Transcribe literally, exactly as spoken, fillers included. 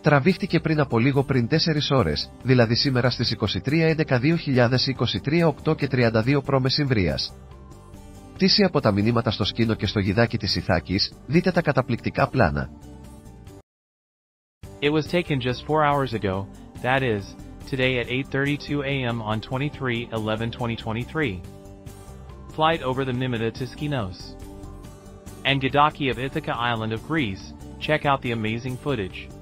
τραβήχτηκε πριν από λίγο πριν τέσσερις ώρες, δηλαδή σήμερα στις εικοστή τρίτη έντεκα δύο χιλιάδες είκοσι τρία οκτώ και τριάντα δύο προ μεσημβρίας. Τύση από τα μηνύματα στο σκήνο και στο γιδάκι της Ιθάκης, δείτε τα καταπληκτικά πλάνα. It was taken just four hours ago, that is, today at eight thirty-two a m on twenty-three eleven twenty twenty-three. Flight over the Mimida to Skinos and Gidaki of Ithaca Island of Greece. Check out the amazing footage.